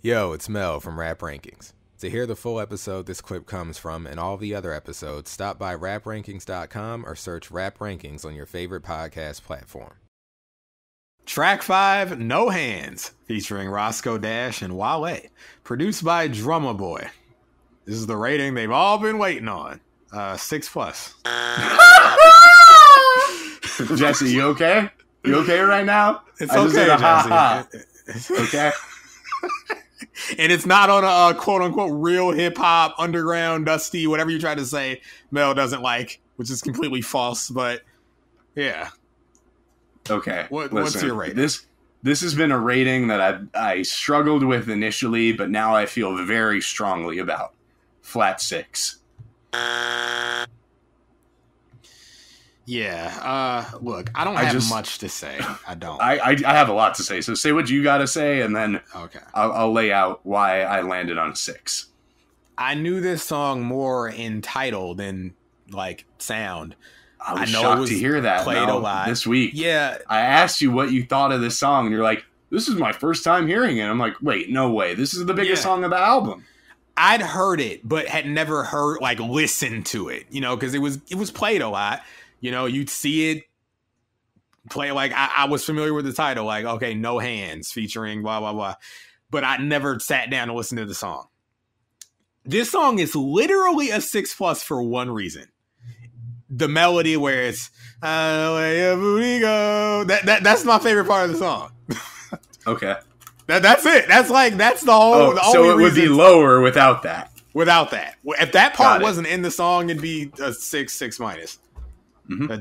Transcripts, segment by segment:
Yo, it's Mel from Rap Rankings. To hear the full episode this clip comes from and all the other episodes, stop by RapRankings.com or search Rap Rankings on your favorite podcast platform. Track 5, No Hands, featuring Roscoe Dash and Wale, produced by Drumma Boy. This is the rating they've all been waiting on. 6+. Jesse, you okay? You okay right now? It's okay, Jesse. It's okay. And it's not on a quote-unquote real hip-hop, underground, dusty, whatever you try to say Mel doesn't like, which is completely false, but yeah. Okay, what's your rating? This has been a rating that I struggled with initially, but now I feel very strongly about. Flat 6. Yeah, look, I don't have much to say. I don't. I have a lot to say, so say what you gotta say, and then okay. I'll lay out why I landed on 6. I knew this song more in title than, like, sound. I was shocked to hear that played a lot this week. Yeah. I asked you what you thought of this song, and you're like, this is my first time hearing it. I'm like, wait, no way. This is the biggest song of the album. I'd heard it, but had never heard, like, listened to it, you know, because it was played a lot. You know, you'd see it play, like, I was familiar with the title, like, okay, No Hands featuring blah, blah, blah. But I never sat down to listen to the song. This song is literally a 6+ for one reason. The melody where it's, I let your booty go. That's my favorite part of the song. Okay. That's it. That's like, that's the whole, the only so it would be lower without that. Without that. If that part wasn't in the song, it'd be a 6, 6-. Mm-hmm.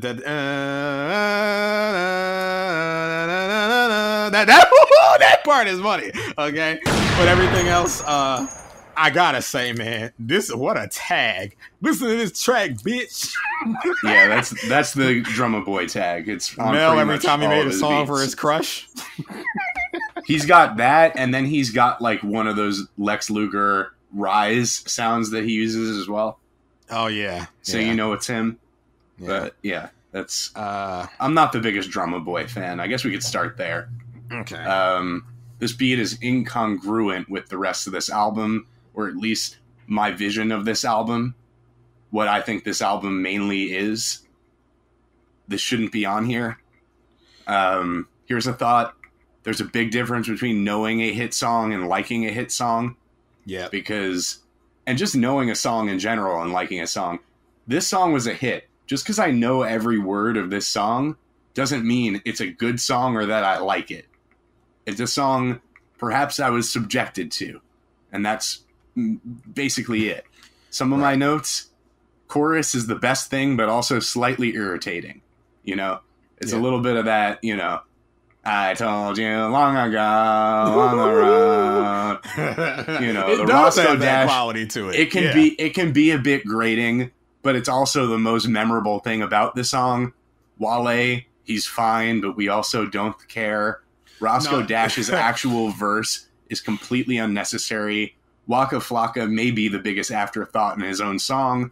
That part is funny, okay? But everything else, I gotta say, man, what a tag. Listen to this track, bitch. Yeah, that's the Drumma Boy tag. It's on Mel every time he made a song for his crush. He's got that, and then he's got like one of those Lex Luger rise sounds that he uses as well. Oh yeah. So you know it's him. Yeah. But yeah, that's I'm not the biggest Drumma Boy fan. I guess we could start there. Okay. This beat is incongruent with the rest of this album, or at least my vision of this album, what I think this album mainly is. This shouldn't be on here. Here's a thought. There's a big difference between knowing a hit song and liking a hit song. Yeah. Because, and just knowing a song in general and liking a song, this song was a hit. Just because I know every word of this song doesn't mean it's a good song or that I like it. It's a song perhaps I was subjected to, and that's basically it. Some of my notes, chorus is the best thing, but also slightly irritating. You know, it's a little bit of that, you know, I told you long ago on the road. You know, the Roscoe Dash quality to it. It can be a bit grating. But it's also the most memorable thing about the song. Wale, he's fine, but we also don't care. Roscoe Dash's actual verse is completely unnecessary. Waka Flocka may be the biggest afterthought in his own song.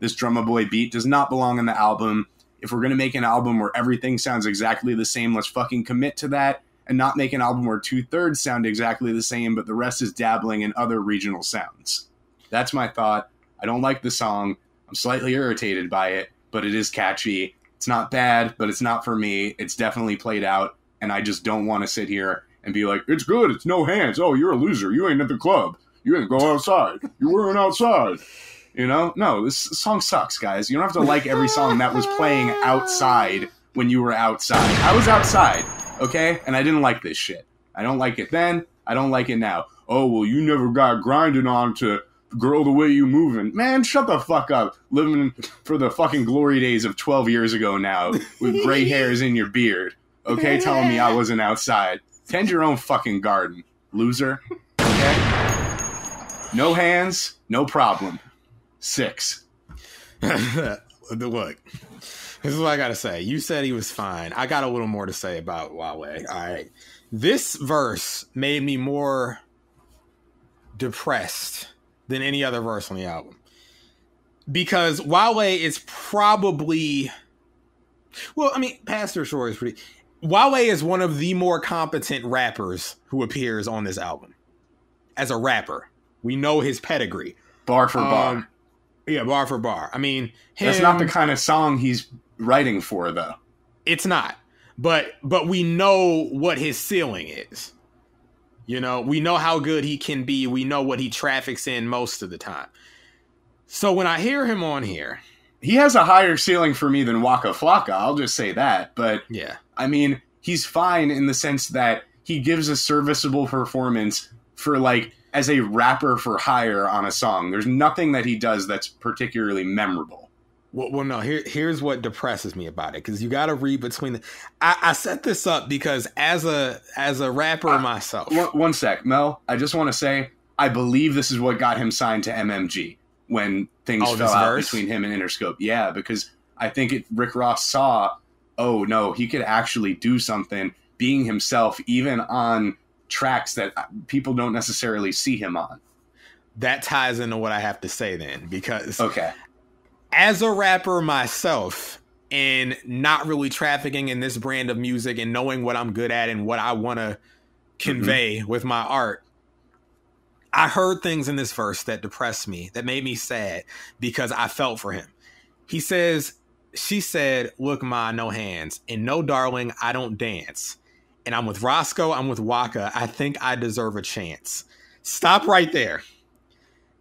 This Drumma Boy beat does not belong in the album. If we're going to make an album where everything sounds exactly the same, let's fucking commit to that and not make an album where 2/3 sound exactly the same, but the rest is dabbling in other regional sounds. That's my thought. I don't like the song. I'm slightly irritated by it, but it is catchy. It's not bad, but it's not for me. It's definitely played out, and I just don't want to sit here and be like, it's good, it's No Hands. Oh, you're a loser. You ain't at the club. You ain't go outside. You weren't outside. You know? No, this song sucks, guys. You don't have to like every song that was playing outside when you were outside. I was outside, okay? And I didn't like this shit. I don't like it then. I don't like it now. Oh, well, you never got grinding on to... Girl, the way you moving. Man, shut the fuck up. Living for the fucking glory days of 12 years ago now with gray hairs in your beard. Okay, telling me I wasn't outside. Tend your own fucking garden, loser. Okay? No hands, no problem. 6. Look, this is what I gotta say. You said he was fine. I got a little more to say about Wale. Alright. This verse made me more depressed than any other verse on the album. Because Wale is probably... Well, I mean, Pastor Shore is pretty... Wale is one of the more competent rappers who appears on this album. As a rapper, we know his pedigree. Bar for bar. Yeah, bar for bar. I mean, that's not the kind of song he's writing for, though. It's not. But we know what his ceiling is. You know, we know how good he can be. We know what he traffics in most of the time. So when I hear him on here... He has a higher ceiling for me than Waka Flocka. I'll just say that. But, yeah, I mean, he's fine in the sense that he gives a serviceable performance for, like, as a rapper for hire on a song. There's nothing that he does that's particularly memorable. Well no, here's what depresses me about it, because you got to read between the... I set this up because as a rapper myself... One sec, Mel. I just want to say, I believe this is what got him signed to MMG. When things fell out between him and Interscope. Yeah, because I think Rick Ross saw, oh, no, he could actually do something being himself, even on tracks that people don't necessarily see him on. That ties into what I have to say then, because as a rapper myself and not really trafficking in this brand of music and knowing what I'm good at and what I want to convey with my art, I heard things in this verse that depressed me, that made me sad because I felt for him. He says, she said, look, ma, no hands. And no, darling, I don't dance. And I'm with Roscoe. I'm with Waka. I think I deserve a chance. Stop right there.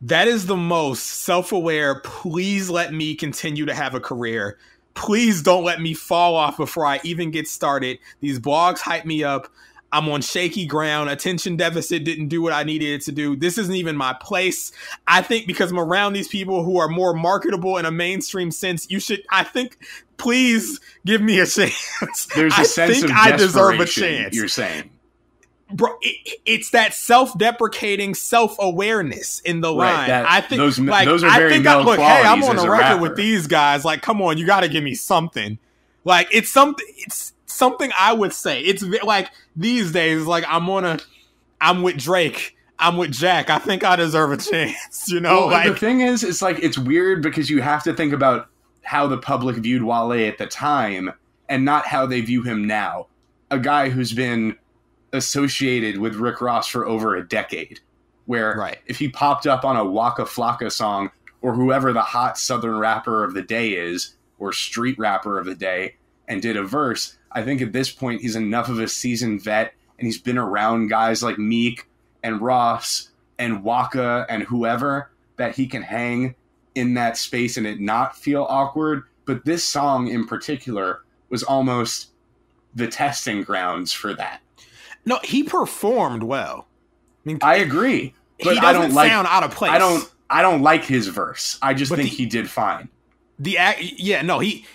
That is the most self-aware. Please let me continue to have a career. Please don't let me fall off before I even get started. These blogs hype me up. I'm on shaky ground. Attention deficit didn't do what I needed it to do. This isn't even my place. I think because I'm around these people who are more marketable in a mainstream sense, you should, I think, please give me a chance. There's a sense of desperation, I deserve a chance. You're saying. Bro, it's that self-deprecating self-awareness in the line. That, I think those are very male qualities. Hey, I'm on a record with these guys. Like, come on, you got to give me something. Like, it's something. It's something I would say. It's like these days. Like I'm with Drake. I'm with Jack. I think I deserve a chance. You know. Well, like, the thing is, it's like it's weird because you have to think about how the public viewed Wale at the time and not how they view him now. A guy who's been associated with Rick Ross for over a decade. Where if he popped up on a Waka Flocka song or whoever the hot Southern rapper of the day is, or street rapper of the day, and did a verse, I think at this point he's enough of a seasoned vet and he's been around guys like Meek and Ross and Waka and whoever that he can hang in that space and it not feel awkward. But this song in particular was almost the testing grounds for that. No, he performed well. I mean, I agree. But he doesn't sound out of place. I don't like his verse. I just think he did fine. He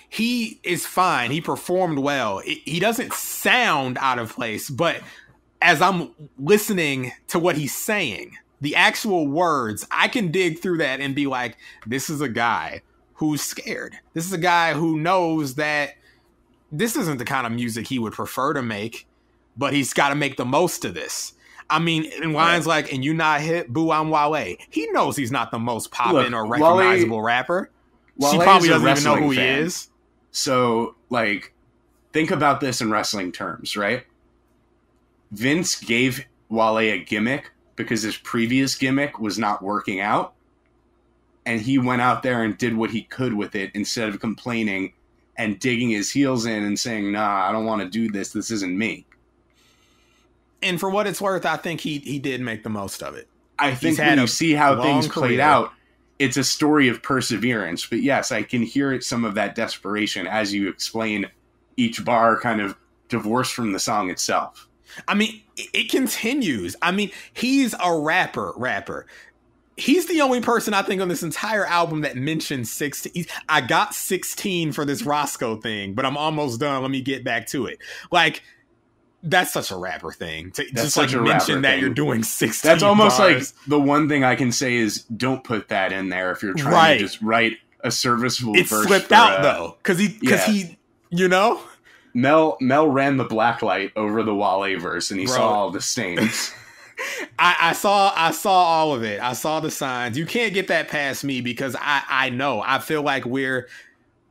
is fine. He performed well. He doesn't sound out of place, but as I'm listening to what he's saying, the actual words, I can dig through that and be like, this is a guy who's scared. This is a guy who knows that this isn't the kind of music he would prefer to make, but he's got to make the most of this. I mean, in lines like, and you not hit, boo, I'm Wale. He knows he's not the most poppin' or recognizable rapper. She probably doesn't even know who he is. So, like, think about this in wrestling terms, right? Vince gave Wale a gimmick because his previous gimmick was not working out. And he went out there and did what he could with it instead of complaining and digging his heels in and saying, nah, I don't want to do this. This isn't me. And for what it's worth, I think he did make the most of it. I think when you see how things played out, it's a story of perseverance, but yes, I can hear some of that desperation as you explain each bar kind of divorced from the song itself. I mean, it continues. I mean, he's a rapper. He's the only person I think on this entire album that mentions 16. I got 16 for this Roscoe thing, but I'm almost done. Let me get back to it. Like, that's such a rapper thing. Just like mention that you're doing 16 bars. That's almost like the one thing I can say is don't put that in there if you're trying to just write a serviceable verse. It slipped out though, because he, you know, Mel ran the blacklight over the Wale verse and he saw all the stains. I saw all of it. I saw the signs. You can't get that past me because I know. I feel like we're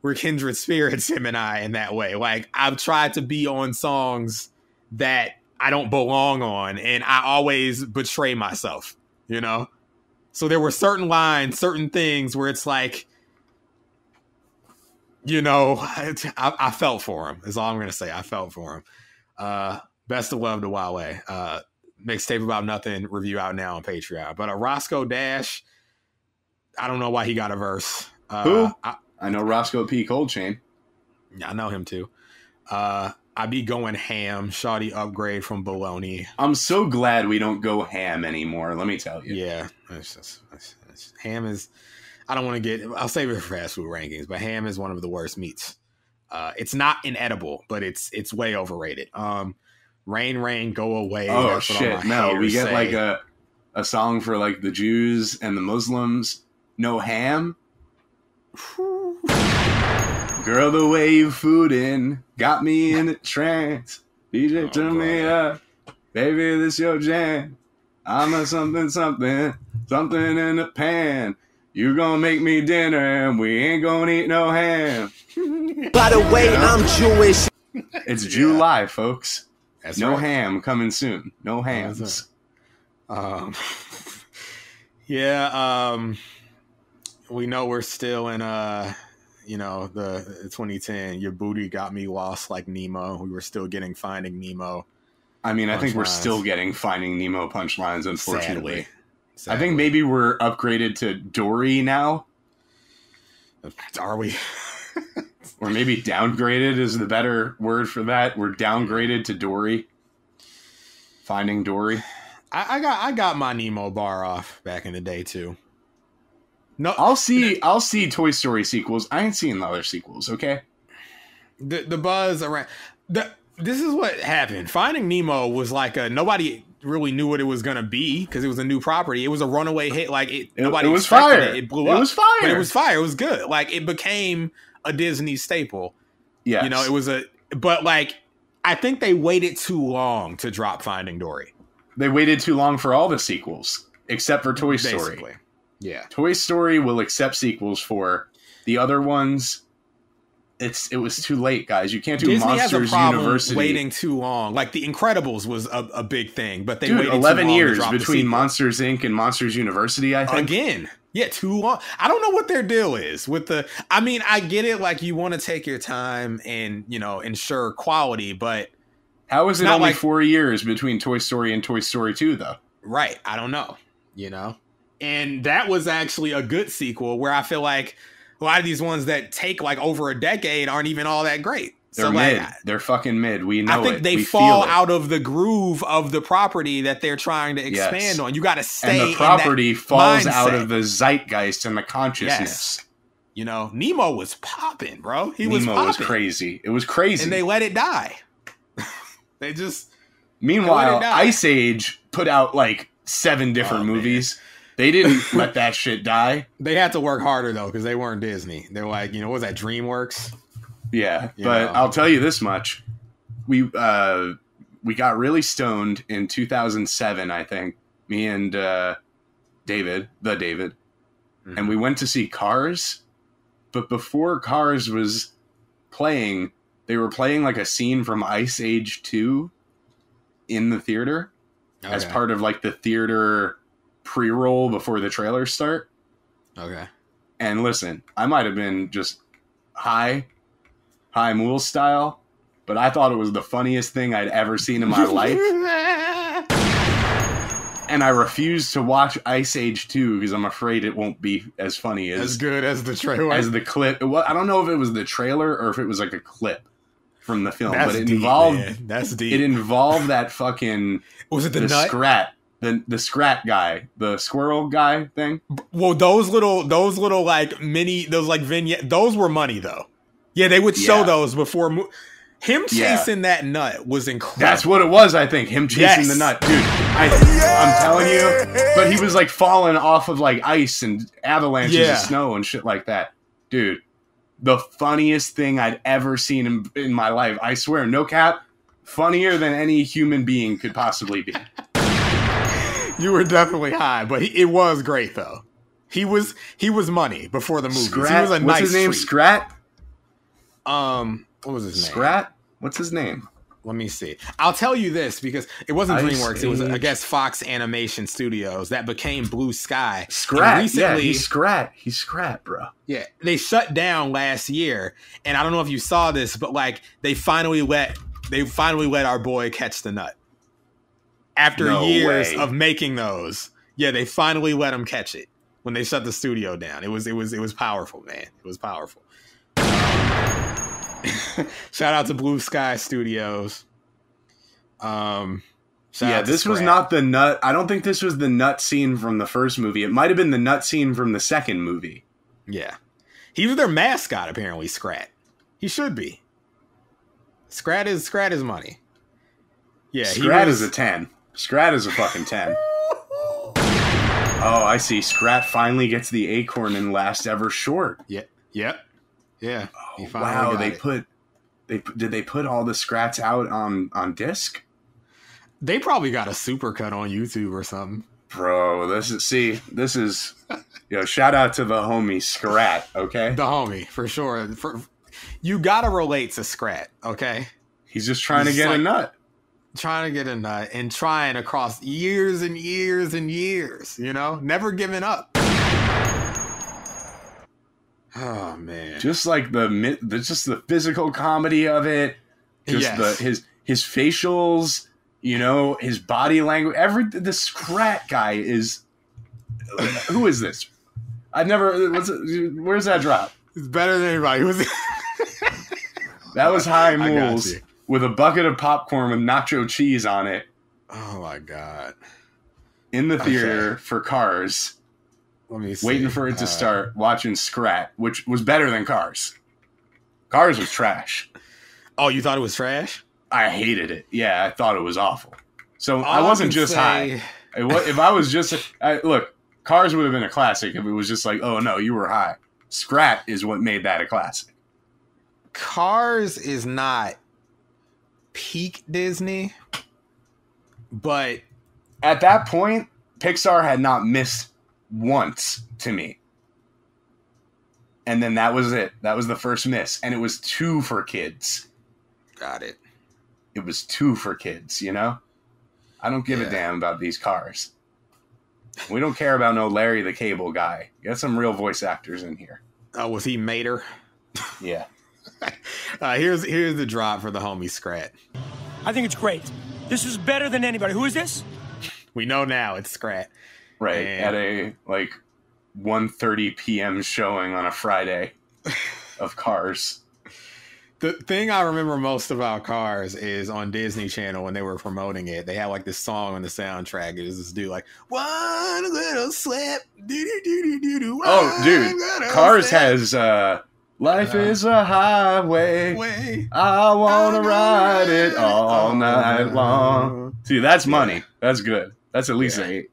we're kindred spirits, him and I, in that way. Like, I've tried to be on songs that I don't belong on, and I always betray myself, you know? So there were certain lines, certain things where it's like, you know, I felt for him. That's all I'm going to say. I felt for him. Best of love to Wale. Mixtape About Nothing review out now on Patreon. But Roscoe Dash, I don't know why he got a verse. Who? I know Roscoe P. Cold Chain. Yeah, I know him too. I be going ham. Shoddy upgrade from baloney. I'm so glad we don't go ham anymore. Let me tell you. Yeah. It's ham is... I don't want to get... I'll save it for fast food rankings, but ham is one of the worst meats. It's not inedible, but it's way overrated. Rain, go away. Oh, shit. No, we get like a song for like the Jews and the Muslims. No ham. Girl, the way you food in got me in a trance. DJ, turn me up. Baby, this your jam. I'm a something in the pan. You gonna make me dinner and we ain't gonna eat no ham. By the way, you know? I'm Jewish. It's July, folks. That's no right. Ham coming soon. No hams. We know we're still in the 2010. Your booty got me lost like Nemo. We were still getting Finding Nemo. I mean, I think we're still getting Finding Nemo punchlines, unfortunately. Sadly. I think maybe we're upgraded to Dory now. Are we? Or maybe downgraded is the better word for that. We're downgraded to Dory. Finding Dory. I got my Nemo bar off back in the day too. No, I'll see Toy Story sequels. I ain't seen the other sequels. Okay. The buzz around. This is what happened. Finding Nemo was like nobody really knew what it was gonna be because it was a new property. It was a runaway hit. Like nobody it was fire. It blew up. It was fire. But it was fire. It was good. Like it became a Disney staple. Yeah. You know, it was I think they waited too long to drop Finding Dory. They waited too long for all the sequels except for Toy Story. Basically. Yeah. Toy Story will accept sequels for the other ones. It was too late, guys. You can't do Disney Monsters University. Waiting too long. Like The Incredibles was a big thing, but they waited 11 too long years between Monsters Inc. and Monsters University, I think. Again. Yeah, too long. I don't know what their deal is with I get it, like you want to take your time and, you know, ensure quality, but how is it only 4 years between Toy Story and Toy Story 2 though? Right. I don't know, you know. And that was actually a good sequel where I feel like a lot of these ones that take like over a decade aren't even all that great. They're mid. They're fucking mid. We know it. I think they fall out of the groove of the property that they're trying to expand on. You got to stay in that mindset. And the property falls out of the zeitgeist and the consciousness. Yes. You know, Nemo was popping, bro. Nemo was crazy. It was crazy. And they let it die. Meanwhile, Ice Age put out like 7 different movies. Man. They didn't let that shit die. They had to work harder, though, because they weren't Disney. They're like, you know, what was that, DreamWorks? Yeah, but I'll tell you this much. We got really stoned in 2007, I think. Me and David. Mm-hmm. And we went to see Cars. But before Cars was playing, they were playing like a scene from Ice Age 2 in the theater as part of like the theater... pre-roll before the trailers start. Okay. And listen, I might have been just high Mool style, but I thought it was the funniest thing I'd ever seen in my life. And I refuse to watch Ice Age 2 because I'm afraid it won't be as funny as good as the trailer. As the clip. I don't know if it was the trailer or if it was like a clip from the film, but it involved that fucking was it the nut? Scrat. The Scrat guy, the squirrel guy thing. Well, those little like mini, those like vignette, those were money though. Yeah, they would show those before. Him chasing that nut was incredible. That's what it was, I think. Him chasing the nut, dude. I'm telling you, but he was like falling off of like ice and avalanches of snow and shit like that, dude. The funniest thing I'd ever seen in my life. I swear, no cap. Funnier than any human being could possibly be. You were definitely high, but it was great though. He was money before the movie. He was a nice treat. What's his name? Scrat? What was his name? Scrat? What's his name? Let me see. I'll tell you this because it wasn't DreamWorks. It was, I guess, Fox Animation Studios that became Blue Sky. Scrat. Recently, yeah, he's Scrat. He's Scrat, bro. Yeah. They shut down last year. And I don't know if you saw this, but like they finally let our boy catch the nut. After years of making those. Yeah, they finally let him catch it when they shut the studio down. It was powerful, man. It was powerful. Shout out to Blue Sky Studios. Yeah, this was not the nut. I don't think this was the nut scene from the first movie. It might have been the nut scene from the second movie. Yeah, he was their mascot apparently. Scrat. He should be. Scrat is money. Yeah, Scrat is a 10. Scrat is a fucking 10. Oh, I see. Scrat finally gets the acorn in last ever short. Yeah. Yep. Yeah. Oh, wow. Did they put all the Scrats out on disc? They probably got a super cut on YouTube or something. Bro, this is shout out to the homie Scrat, okay? The homie, for sure. You gotta relate to Scrat, okay? He's just trying to get a nut. Trying to get a nut and trying across years and years and years, you know? Never giving up. Oh man! Just like the physical comedy of it, his facials, you know, his body language. The Scrat guy is who is this? I've never. Where's that drop? It's better than anybody. That was High Mules with a bucket of popcorn with nacho cheese on it. Oh my god! In the theater for Cars. Let me see. Waiting for it to start, watching Scrat, which was better than Cars. Cars was trash. Oh, you thought it was trash? I hated it. Yeah, I thought it was awful. So I wasn't just high. If I was just... look, Cars would have been a classic if it was just like, oh, no, you were high. Scrat is what made that a classic. Cars is not peak Disney, but... At that point, Pixar had not missed... once to me, and then that was it. That was the first miss, and it was 2 for kids. Got it. It was 2 for kids, you know? I don't give a damn about these Cars. We don't care about no Larry the Cable Guy. You got some real voice actors in here. Oh, was he Mater? Yeah. Here's the drop for the homie Scrat. I think it's great. This is better than anybody. Who is this? We know now it's Scrat. Right, at a, 1:30 p.m. showing on a Friday of Cars. The thing I remember most about Cars is on Disney Channel when they were promoting it, they had, this song on the soundtrack. It was this dude, one little slap, doo-doo-doo-doo-doo-doo. Oh, dude, Cars has, life is a highway, I wanna ride it all night long. See, that's money. Yeah. That's good. That's at least an 8.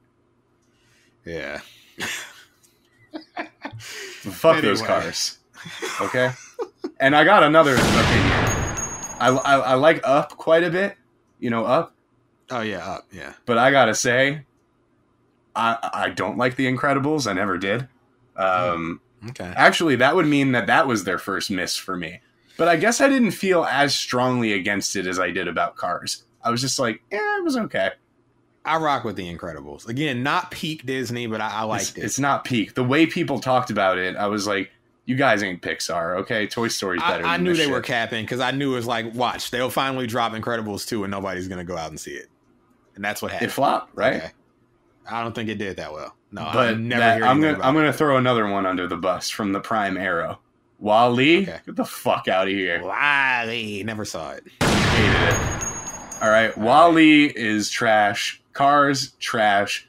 Yeah. Fuck those Cars. Okay? And I got another opinion. I like Up quite a bit. You know Up? Oh, yeah, Up, yeah. But I gotta say, I don't like The Incredibles. I never did. Okay. Actually, that would mean that was their first miss for me. But I guess I didn't feel as strongly against it as I did about Cars. I was just like, it was okay. I rock with The Incredibles. Again, not peak Disney, but I liked it. It's not peak. The way people talked about it, I was like, you guys ain't Pixar, okay? Toy Story's better than I knew they were capping because I knew it was watch, they'll finally drop Incredibles 2 and nobody's going to go out and see it. And that's what happened. It flopped, right? Okay. I don't think it did that well. No, but I'm going to throw another one under the bus from the Prime era. WALL-E? Okay. Get the fuck out of here. WALL-E. Never saw it. Hated it. All right, WALL-E is trash. Cars, trash.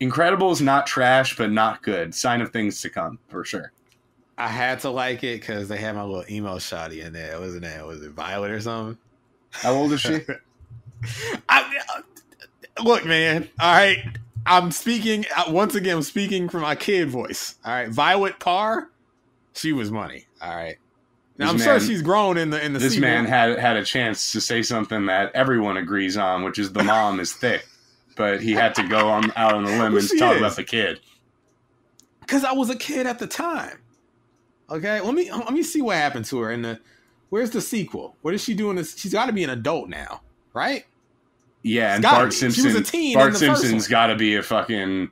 Incredibles, not trash, but not good. Sign of things to come, for sure. I had to like it because they had my little emo shawty in there. Wasn't it? Was it Violet or something? How old is she? Look, man. All right. I'm speaking from my kid voice. All right. Violet Parr, she was money. All right. Now, I'm sure she's grown in the This sequel. Man had a chance to say something that everyone agrees on, which is the mom is thick. But he had to go out on the limb and talk about the kid. Because I was a kid at the time. Okay? Let me see what happened to her in the Where's the sequel? What is she doing? This? She's got to be an adult now, right? Yeah, she's and Bart Simpson. She was a teen. Bart Simpson's got to be a fucking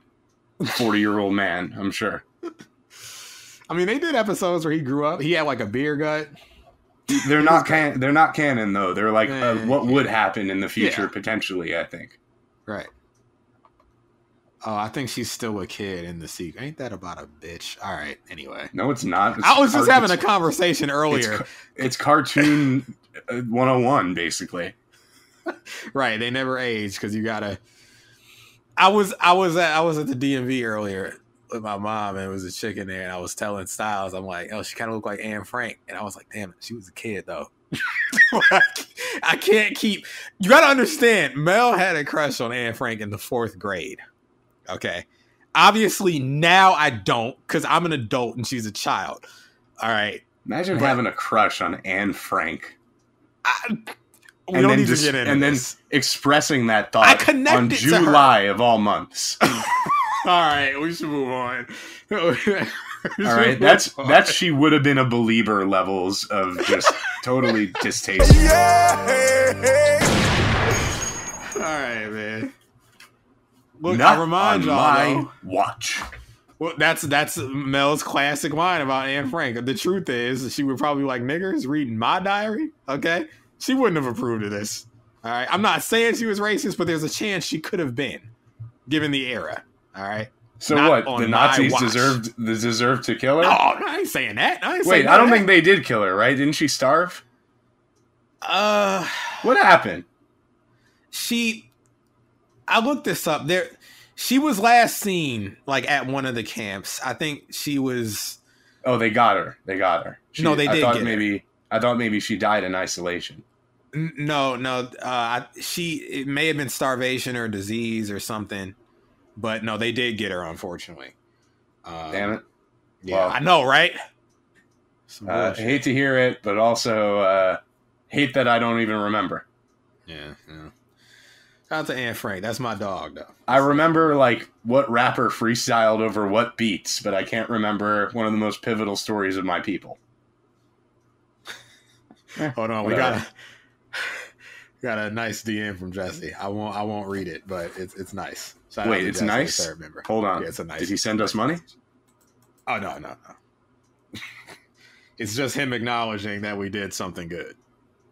40-year-old man, I'm sure. I mean, they did episodes where he grew up. He had like a beer gut. They're not they're not canon though. They're like what would happen in the future potentially. I think. Right. Oh, I think she's still a kid in the sequel. Ain't that about a bitch? All right. Anyway. No, it's not. It's I was just having a conversation earlier. It's cartoon 101, basically. Right. They never age because you gotta. I was at the DMV earlier with my mom, and it was a chick in there, and I was telling Styles, I'm like, oh, she kind of looked like Anne Frank, and I was like, damn, she was a kid though. I can't keep. You gotta understand, Mel had a crush on Anne Frank in the 4th grade. Okay, obviously now I don't because I'm an adult and she's a child. All right, imagine having a crush on Anne Frank. We don't need to get into this. Then expressing that thought on July of all months. All right, we should move on. All right, she would have been a believer levels of just totally distasteful. Yeah! All right, man. Look, I remind y'all, watch. Well, that's Mel's classic line about Anne Frank. The truth is, she would probably be like, niggers reading my diary. Okay, she wouldn't have approved of this. All right, I'm not saying she was racist, but there's a chance she could have been, given the era. All right. So what? The Nazis deserved to kill her? No, I ain't saying that. Wait, I don't think they did kill her, right? Didn't she starve? What happened? I looked this up. She was last seen like at one of the camps. I think she was. Oh, they got her. They got her. I thought maybe she died in isolation. No. It may have been starvation or disease or something. But no, they did get her, unfortunately. Damn it. Yeah, well, I know, right? I hate to hear it, but also hate that I don't even remember. Yeah. Shout out to Anne Frank. That's my dog, though. I remember, like, what rapper freestyled over what beats, but I can't remember one of the most pivotal stories of my people. Hold on, we got a nice DM from Jesse. I won't read it, but it's nice. Shout Wait, it's Jesse, nice. I remember. Hold on. Yeah, it's a nice. Did he send us money? Oh no. It's just him acknowledging that we did something good.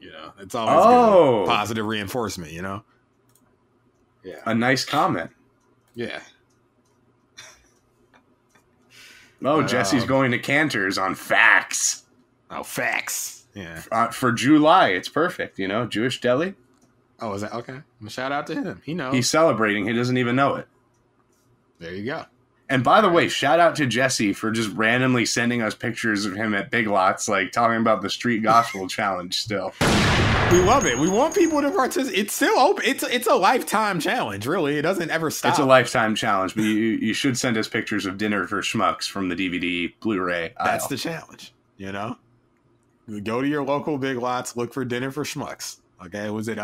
You know, it's always good, positive reinforcement. You know. Yeah. A nice comment. Yeah. Oh, Jesse's going to Cantor's on facts. Oh, facts. Yeah. For July, it's perfect. You know, Jewish deli. Oh, is that okay? Shout out to him. He knows. He's celebrating. He doesn't even know it. There you go. And by the way, shout out to Jesse for just randomly sending us pictures of him at Big Lots, like talking about the street gospel challenge still. We love it. We want people to participate. It's still open. It's a lifetime challenge, really. It doesn't ever stop. It's a lifetime challenge, but you should send us pictures of Dinner for Schmucks from the DVD Blu-ray aisle. That's the challenge, you know? Go to your local Big Lots, look for Dinner for Schmucks. Okay, was it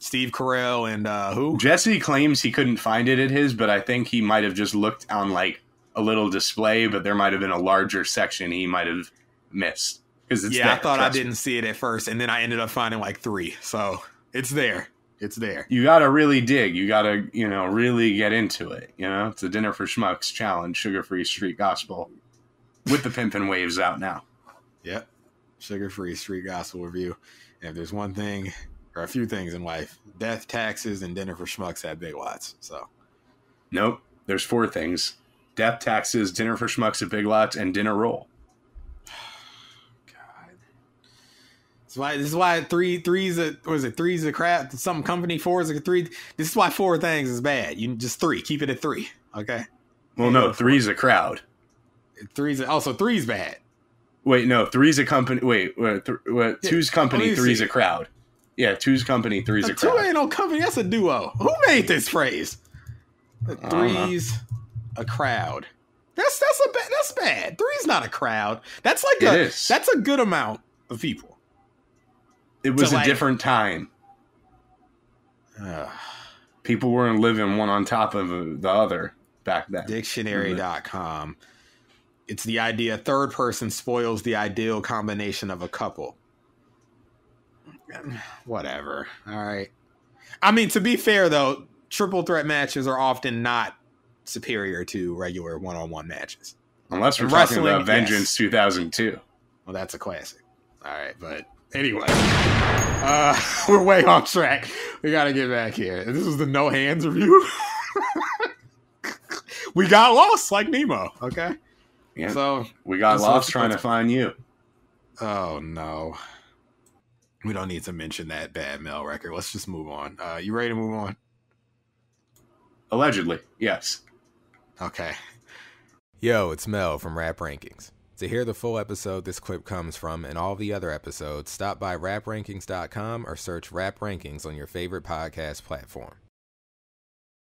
Steve Carell and who? Jesse claims he couldn't find it at his, but I think he might have just looked on like a little display, but there might have been a larger section he might have missed. I thought I didn't see it at first, and then I ended up finding like 3. So it's there. It's there. You got to really dig. You got to, you know, really get into it. You know, it's the Dinner for Schmucks challenge, sugar-free street gospel with the Pimpin' Waves out now. Yep. Sugar-free street gospel review. If there's one thing or a few things in life, death, taxes, and Dinner for Schmucks at Big Lots. So, nope. There's 4 things: death, taxes, Dinner for Schmucks at Big Lots, and dinner roll. God, this is why 3's a three's a crap. Some company 4's a 3. This is why 4 things is bad. You just 3. Keep it at 3. Okay. Well, no, 3's a crowd. 3's also 3's bad. Wait, no, 3's a company. Wait, 2's company, 3's a crowd. Yeah, 2's company, 3's a crowd. 2 ain't no company, that's a duo. Who made this phrase? 3's a crowd. That's bad. 3's not a crowd. That's like that's a good amount of people. It was a different time. People weren't living one on top of the other back then. Dictionary.com. It's the idea third person spoils the ideal combination of a couple. whatever. All right. I mean, to be fair, though, triple threat matches are often not superior to regular one-on-one matches. Unless we're talking about Vengeance 2002. Well, that's a classic. All right, but anyway, we're way off track. We got to get back here. This is the No Hands review. We got lost like Nemo, okay? Yeah. So we got lost trying to find you. Oh, no. We don't need to mention that bad Mel record. Let's just move on. You ready to move on? Allegedly, yes. Okay. Yo, it's Mel from Rap Rankings. To hear the full episode this clip comes from and all the other episodes, stop by RapRankings.com or search Rap Rankings on your favorite podcast platform.